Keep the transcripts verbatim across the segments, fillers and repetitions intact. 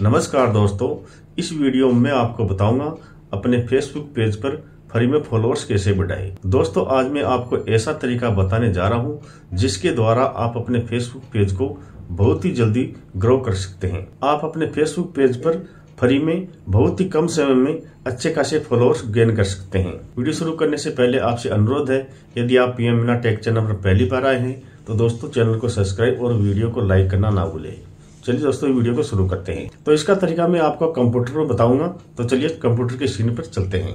नमस्कार दोस्तों, इस वीडियो में आपको बताऊंगा अपने फेसबुक पेज पर फ्री में फॉलोअर्स कैसे बढ़ाएं। दोस्तों आज मैं आपको ऐसा तरीका बताने जा रहा हूं जिसके द्वारा आप अपने फेसबुक पेज को बहुत ही जल्दी ग्रो कर सकते हैं। आप अपने फेसबुक पेज पर फ्री में बहुत ही कम समय में अच्छे खासे फॉलोअर्स गेन कर सकते हैं। वीडियो शुरू करने से पहले आपसे अनुरोध है, यदि आप पीएम मीना टेक चैनल पर पहली बार आए हैं तो दोस्तों चैनल को सब्सक्राइब और वीडियो को लाइक करना ना भूलें। चलिए दोस्तों वीडियो को शुरू करते हैं। तो इसका तरीका मैं आपको कंप्यूटर पर बताऊंगा, तो चलिए कंप्यूटर के स्क्रीन पर चलते हैं।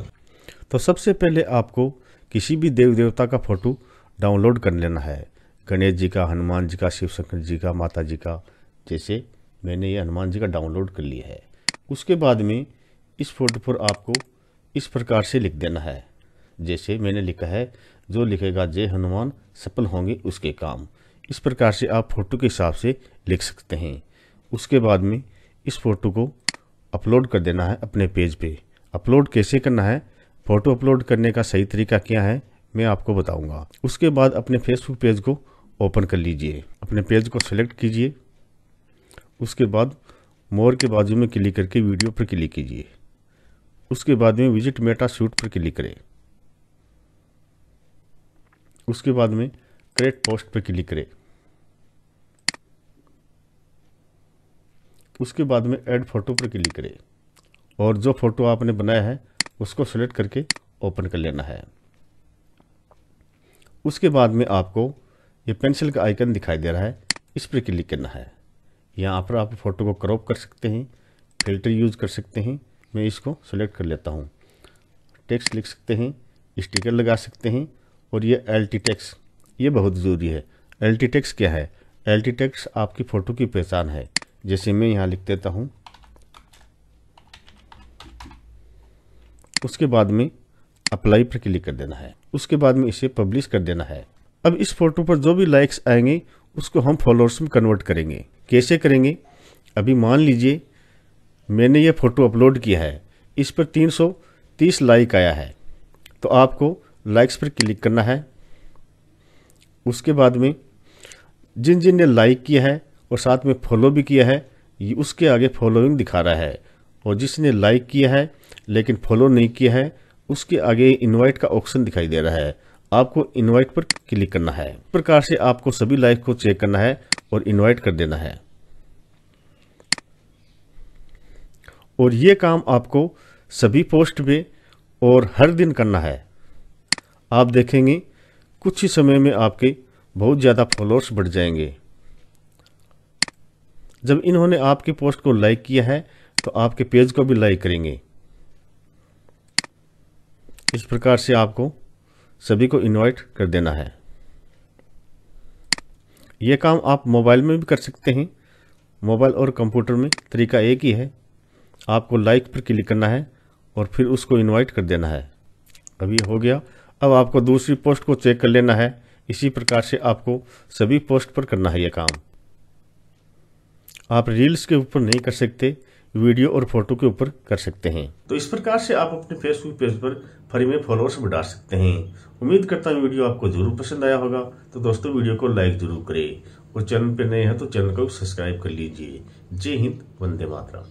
तो सबसे पहले आपको किसी भी देवी देवता का फोटो डाउनलोड कर लेना है, गणेश जी का, हनुमान जी का, शिव शंकर जी का, माता जी का। जैसे मैंने ये हनुमान जी का डाउनलोड कर लिया है। उसके बाद में इस फोटो पर आपको इस प्रकार से लिख देना है, जैसे मैंने लिखा है, जो लिखेगा जय हनुमान सफल होंगे उसके काम। इस प्रकार से आप फोटो के हिसाब से लिख सकते हैं। उसके बाद में इस फोटो को अपलोड कर देना है अपने पेज पे। अपलोड कैसे करना है, फ़ोटो अपलोड करने का सही तरीका क्या है मैं आपको बताऊंगा। उसके बाद अपने फेसबुक पेज को ओपन कर लीजिए, अपने पेज को सेलेक्ट कीजिए। उसके बाद मोर के बाजू में क्लिक करके वीडियो पर क्लिक कीजिए। उसके बाद में विजिट मेटा शूट पर क्लिक करें। उसके बाद में क्रिएट पोस्ट पर क्लिक करें। उसके बाद में ऐड फोटो पर क्लिक करें और जो फोटो आपने बनाया है उसको सेलेक्ट करके ओपन कर लेना है। उसके बाद में आपको ये पेंसिल का आइकन दिखाई दे रहा है, इस पर क्लिक करना है। यहाँ पर आप फोटो को क्रॉप कर सकते हैं, फिल्टर यूज कर सकते हैं। मैं इसको सेलेक्ट कर लेता हूँ। टेक्स्ट लिख सकते हैं, स्टिकर लगा सकते हैं और ये एल टी टेक्स ये बहुत ज़रूरी है। एल टी टेक्स क्या है? एल टी टेक्स आपकी फ़ोटो की पहचान है। जैसे मैं यहाँ लिख देता हूँ। उसके बाद में अप्लाई पर क्लिक कर देना है। उसके बाद में इसे पब्लिश कर देना है। अब इस फोटो पर जो भी लाइक्स आएंगे उसको हम फॉलोअर्स में कन्वर्ट करेंगे। कैसे करेंगे? अभी मान लीजिए मैंने ये फ़ोटो अपलोड किया है, इस पर तीन सौ तीस लाइक आया है, तो आपको लाइक्स पर क्लिक करना है। उसके बाद में जिन जिन ने लाइक किया है और साथ में फॉलो भी किया है, ये उसके आगे फॉलोइंग दिखा रहा है। और जिसने लाइक किया है लेकिन फॉलो नहीं किया है उसके आगे इनवाइट का ऑप्शन दिखाई दे रहा है, आपको इनवाइट पर क्लिक करना है। इस प्रकार से आपको सभी लाइक को चेक करना है और इनवाइट कर देना है। और ये काम आपको सभी पोस्ट पे और हर दिन करना है। आप देखेंगे कुछ ही समय में आपके बहुत ज़्यादा फॉलोअर्स बढ़ जाएंगे। जब इन्होंने आपके पोस्ट को लाइक किया है तो आपके पेज को भी लाइक करेंगे। इस प्रकार से आपको सभी को इनवाइट कर देना है। यह काम आप मोबाइल में भी कर सकते हैं। मोबाइल और कंप्यूटर में तरीका एक ही है। आपको लाइक पर क्लिक करना है और फिर उसको इनवाइट कर देना है। अब ये हो गया। अब आपको दूसरी पोस्ट को चेक कर लेना है। इसी प्रकार से आपको सभी पोस्ट पर करना है यह काम। आप रील्स के ऊपर नहीं कर सकते, वीडियो और फोटो के ऊपर कर सकते हैं। तो इस प्रकार से आप अपने फेसबुक पेज पर फ्री में फॉलोअर्स बढ़ा सकते हैं। उम्मीद करता हूँ वीडियो आपको जरूर पसंद आया होगा। तो दोस्तों वीडियो को लाइक जरूर करें और चैनल पर नए हैं तो चैनल को सब्सक्राइब कर लीजिए। जय हिंद, वंदे मातरम।